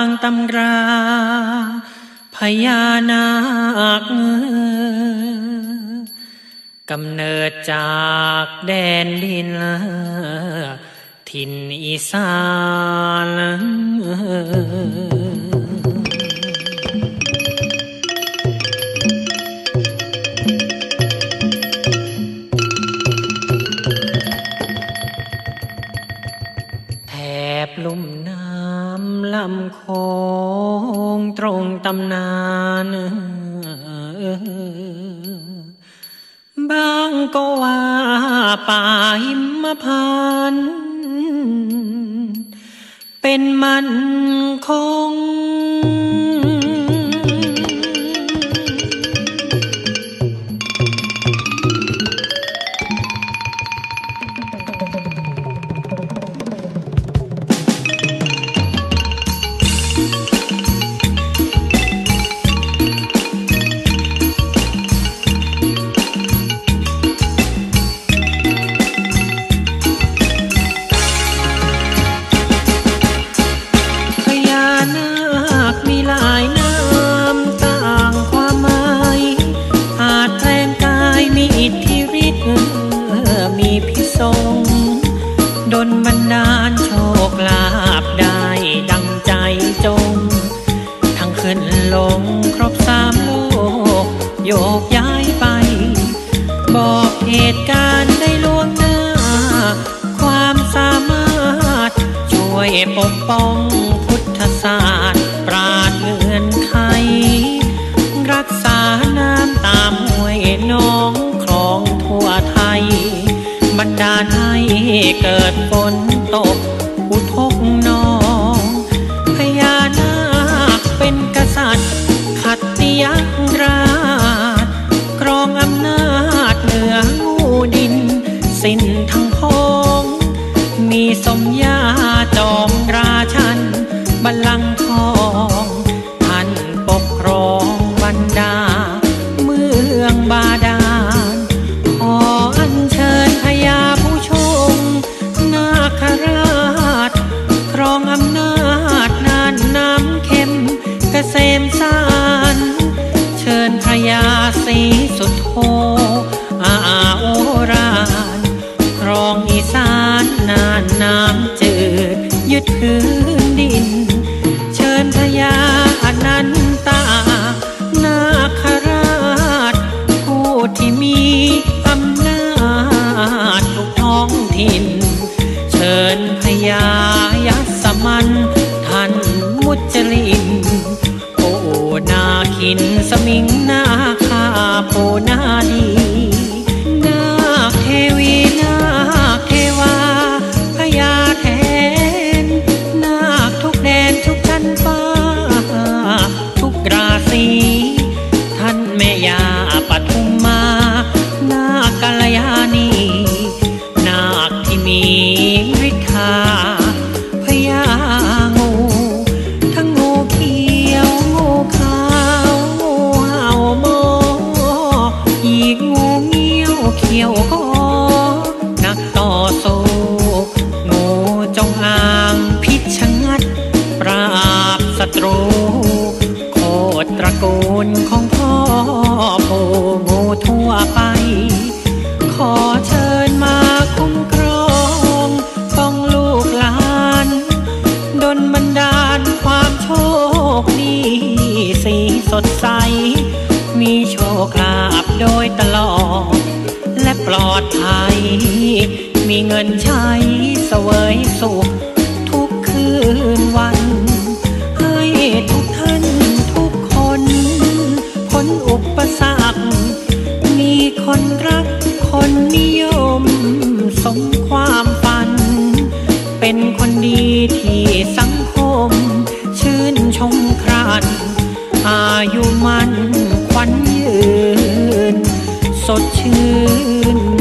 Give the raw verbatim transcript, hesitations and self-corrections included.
างตำราพญานาคกำเนิดจากแดนดินถิ่นอีสานแถบลุ่มน้ำลำโขงตรงตำนานบางก็ว่าป่าหิมพานต์เป็นมันคงดลบันดาลโชคลาภได้ดังใจจงทั้งขึ้นลงครบสามโลกโยกย้ายไปบอกเหตุการณ์ได้ล่วงหน้าความสามารถช่วยปกป้องพุทธศาสตร์ปราดเลือนไขรักษาน้ำตามห้วยน้องคลองทั่วไทยบันดาลให้เกิดฝนตกอุทกนองพญานาคเป็นกษัตริย์ขัตติยราชครองอำนาจเหนืองูดินสิ้นทั้งพ้องมีสมญาจอมราชันบัลลังก์ทองท่านปกครองบรรดาเมืองบาดาลขออัญเชิญพญาผู้ชงนาคราชครองอำนาจนานน้ำเค็มเกษมสารเชิญพญาศรีสุโธอาโอราชครองอีสานนานน้ำจืดยึดพื้นดินเชิญพญาอนันตานาคราชผู้ที่มีอำนาจทุกท้องถิ่นเชิญพญายัสมันท่านมุจลินโอนาคินสมิงนาคาโพนาดีนาคเทวีนาคเทวาพญาแทนนาคทุกแดนทุกชั้นฟ้าทุกราศีท่านแม่ยาปทุมมานาคกัลยาณีนาคที่มีฤทธาพญางูทั้งงูเขียวงูขาวงูเห่ามออีกงูเงี้ยวเขียวก็นักต่อสู้งูจงอางพิชชงัดปราบศัตรูโคตรตระกูลของพ่อปู่งูทั่วไปขอเชิญมาคุ้มครองต้องลูกหลานดลบันดาลความโชคดีสีสดใสมีโชคลาภโดยตลอดและปลอดภัยมีเงินใช้เสวยสุขทุกคืนวันให้ทุกท่านทุกคนพ้นอุปสรรคมีคนรักคนนิยมสมความฝันเป็นคนดีที่สังคมชื่นชมใคร่อายุมั่นขวัญยืนสดชื่น